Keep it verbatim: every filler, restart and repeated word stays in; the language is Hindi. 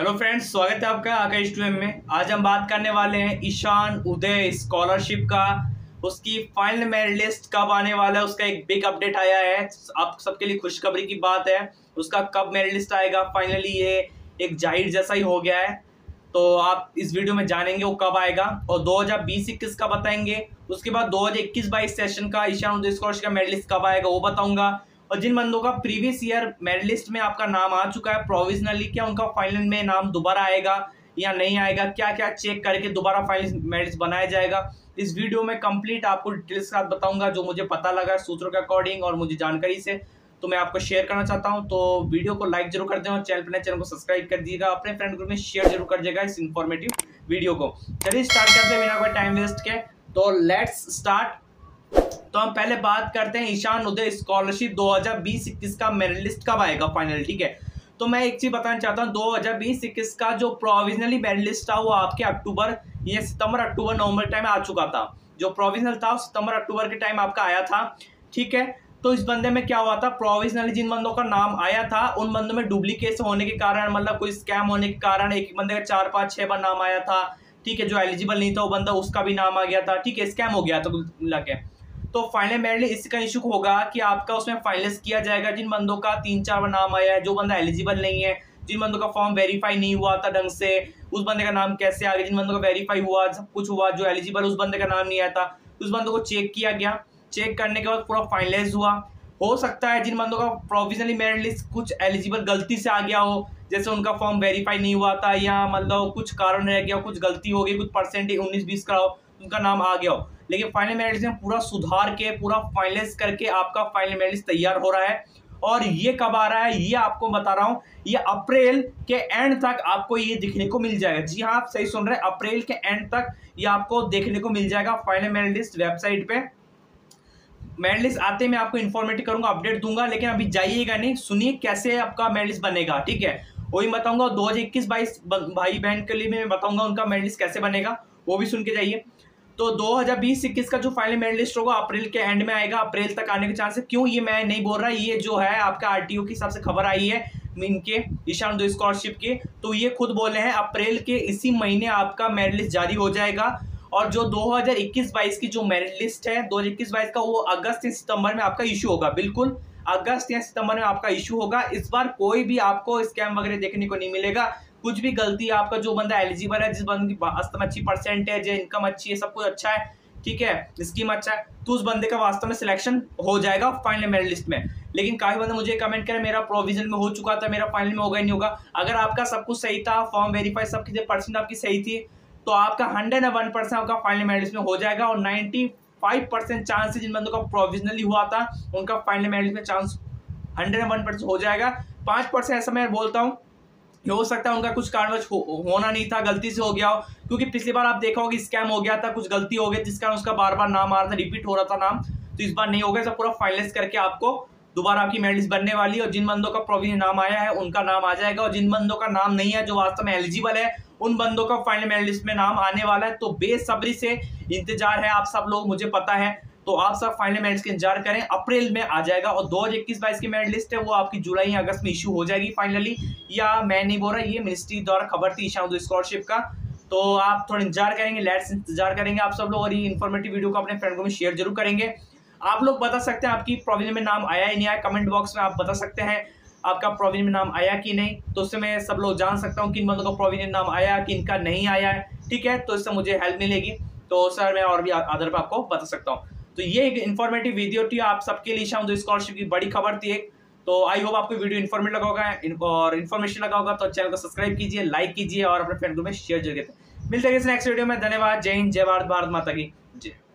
हेलो फ्रेंड्स, स्वागत है आपका आकाश टू एम में। आज हम बात करने वाले हैं ईशान उदय स्कॉलरशिप का। उसकी फाइनल मेरिट लिस्ट कब आने वाला है, उसका एक बिग अपडेट आया है। आप सबके लिए खुशखबरी की बात है। उसका कब मेरिट लिस्ट आएगा फाइनली ये एक जाहिर जैसा ही हो गया है, तो आप इस वीडियो में जानेंगे वो कब आएगा। और दो हज़ार बीस इक्कीस का बताएंगे, उसके बाद दो हज़ार इक्कीस बाईस सेशन का ईशान उदय स्कॉलरशिप का मेरिट लिस्ट कब आएगा वो बताऊँगा। और जिन बंदों का प्रीवियस ईयर मेरिट लिस्ट में आपका नाम आ चुका है प्रोविजनली, क्या उनका फाइनल में नाम दोबारा आएगा या नहीं आएगा, क्या क्या चेक करके दोबारा फाइनल मेरिट लिस्ट बनाया जाएगा, इस वीडियो में कंप्लीट आपको डिटेल्स के साथ बताऊंगा। जो मुझे पता लगा सूत्रों के अकॉर्डिंग और मुझे जानकारी से तो मैं आपको शेयर करना चाहता हूँ। तो वीडियो को लाइक जरूर कर दें और चैनल पर नए चैनल को सब्सक्राइब कर दीजिएगा, अपने फ्रेंड ग्रुप में शेयर जरूर कर दीजिएगा इस इन्फॉर्मेटिव वीडियो को। चलिए स्टार्ट करते हैं बिना कोई टाइम वेस्ट के, तो लेट्स स्टार्ट। तो हम पहले बात करते हैं ईशान उदय स्कॉलरशिप दो हज़ार बीस इक्कीस का मेरिट लिस्ट कब आएगा फाइनल, ठीक है। तो मैं एक चीज बताना चाहता हूँ, दो हज़ार बीस इक्कीस का जो प्रोविजनली मेरिट लिस्ट था वो आपके अक्टूबर या सितंबर अक्टूबर नवंबर टाइम आ चुका था। जो प्रोविजनल था सितंबर अक्टूबर के टाइम आपका आया था, ठीक है। तो इस बंदे में क्या हुआ था, प्रोविजनली जिन बंदों का नाम आया था उन बंदों में डुप्लीकेट होने के कारण, मतलब कोई स्कैम होने के कारण एक बंदे का चार पाँच छः बार नाम आया था, ठीक है। जो एलिजिबल नहीं था वो बंदा उसका भी नाम आ गया था, ठीक है। स्कैम हो गया था कुल मिला के। तो फाइनल मेरिट लिस्ट इसका इशू होगा कि आपका उसमें फाइनलिस्ट किया जाएगा जिन बंदों का तीन चार बार नाम आया है, जो बंदा एलिजिबल नहीं है, जिन बंदों का फॉर्म वेरीफाई नहीं हुआ था ढंग से उस बंदे का नाम कैसे आ गया, जिन बंदों का वेरीफाई हुआ सब कुछ हुआ, जो एलिजिबल उस बंदे का नाम नहीं आया था उस बंदों को चेक किया गया। चेक करने के बाद पूरा फाइनलाइज हुआ। हो सकता है जिन बंदों का प्रोविजनली मेरिट लिस्ट कुछ एलिजिबल गलती से आ गया हो, जैसे उनका फॉर्म वेरीफाई नहीं हुआ था या मतलब कुछ कारण रह गया, कुछ गलती हो गई, कुछ परसेंटेज उन्नीस बीस का हो, उनका नाम आ गया हो। लेकिन फाइनल मेरिट लिस्ट में पूरा सुधार के पूरा फाइनलाइज करके आपका फाइनल मेरिट लिस्ट तैयार हो रहा है। और ये कब आ रहा है ये आपको बता रहा हूँ, ये अप्रैल के एंड तक आपको ये दिखने को मिल जाएगा। जी हाँ, आप सही सुन रहे हैं, अप्रैल के एंड तक ये आपको देखने को मिल जाएगा फाइनल मेरिट लिस्ट वेबसाइट पे। मेरिट लिस्ट आते मैं आपको इन्फॉर्मेटिव करूंगा, अपडेट दूंगा, लेकिन अभी जाइएगा नहीं, सुनिए कैसे आपका मेरिट लिस्ट बनेगा, ठीक है। वही बताऊंगा। दो हज़ार इक्कीस बाईस भाई बहन के लिए भी मैं बताऊंगा उनका मेरिट लिस्ट कैसे बनेगा, वो भी सुन के जाइए। तो दो हज़ार बीस इक्कीस का जो फाइनल मेरिट लिस्ट होगा अप्रैल के एंड में आएगा, अप्रैल तक आने के चांसेस। क्यों ये मैं नहीं बोल रहा, ये जो है आपका आरटीओ की हिसाब से खबर आई है इनके ईशान उदय स्कॉलरशिप के, तो ये खुद बोले हैं अप्रैल के इसी महीने आपका मेरिट लिस्ट जारी हो जाएगा। और जो दो हज़ार इक्कीस बाईस की जो मेरिट लिस्ट है दो हज़ार इक्कीस बाईस का, वो अगस्त या सितंबर में आपका इशू होगा। बिल्कुल अगस्त या सितंबर में आपका इशू होगा। इस बार कोई भी आपको स्कैम वगैरह देखने को नहीं मिलेगा। कुछ भी गलती आपका, जो बंदा एलिजिबल है, जिस बंदे की वास्तव में अच्छी परसेंटेज है, इनकम अच्छी है, सब कुछ अच्छा है, ठीक है, स्कीम अच्छा है, तो उस बंदे का वास्तव में सिलेक्शन हो जाएगा फाइनल मेरिट लिस्ट में। लेकिन काफ़ी बंदे मुझे कमेंट करें मेरा प्रोविजन में हो चुका था, मेरा फाइनल में होगा ही नहीं होगा। अगर आपका सब कुछ सही था, फॉर्म वेरीफाई सब चीज़ें परसेंट आपकी सही थी, तो आपका हंड्रेड एंड वन परसेंट आपका फाइनल मेरिट लिस्ट में हो जाएगा। और नाइन्टी फाइव परसेंट चांस है जिन बंदों का प्रोविजनली हुआ था उनका फाइनल मेरिट लिस्ट में chance hundred and one percent हो जाएगा। पाँच परसेंट ऐसा मैं बोलता हूँ हो सकता है उनका कुछ कारणवश हो, होना नहीं था, गलती से हो गया हो, क्योंकि पिछली बार आप देखा होगा स्कैम हो गया था, कुछ गलती हो गई जिस कारण उसका बार बार नाम आ रहा था, रिपीट हो रहा था नाम। तो इस बार नहीं होगा, सब पूरा फाइनलाइज करके आपको दोबारा आपकी मेरिट लिस्ट बनने वाली है। और जिन बंदों का प्रोविजन नाम आया है उनका नाम आ जाएगा, और जिन बंदों का नाम नहीं है, जो वास्तव में एलिजिबल है, उन बंदों का फाइनल मेरिट लिस्ट में नाम आने वाला है। तो बेसब्री से इंतजार है आप सब लोग, मुझे पता है, तो आप सब फाइनल मेरिट लिस्ट का इंतजार करें, अप्रैल में आ जाएगा। और दो हज़ार इक्कीस बाईस की मेरिट लिस्ट है वो आपकी जुलाई या अगस्त में इशू हो जाएगी फाइनली, या मैं नहीं बोल रहा, ये मिनिस्ट्री द्वारा खबर थी ईशान उदय स्कॉलरशिप का। तो आप थोड़ा इंतजार करेंगे, लेट्स इंतजार करेंगे आप सब लोग। और ये इन्फॉर्मेटिव वीडियो को अपने फ्रेंड को भी शेयर जरूर करेंगे। आप लोग बता सकते हैं आपकी प्रोविजन में नाम आया या नहीं आया, कमेंट बॉक्स में आप बता सकते हैं आपका प्रोविजन में नाम आया कि नहीं, तो उससे मैं सब लोग जान सकता हूँ किन बंदों का प्रोविजन नाम आया कि इनका नहीं आया है, ठीक है। तो इससे मुझे हेल्प मिलेगी, तो सर मैं और भी आधार पर आपको बता सकता हूँ। तो ये एक इन्फॉर्मेटिव वीडियो थी आप सबके लिए, ईशान उदय स्कॉलरशिप की बड़ी खबर थी एक। तो आई होप आपको वीडियो इन्फॉर्मेटिव लगा होगा और इन्फॉर्मेशन लगा होगा। तो चैनल को सब्सक्राइब कीजिए, लाइक कीजिए और अपने फ्रेंड ग्रुप में शेयर जरूर करें। मिलते हैं नेक्स्ट वीडियो में। धन्यवाद, जय हिंद, जय भारत, भारत माता की जय।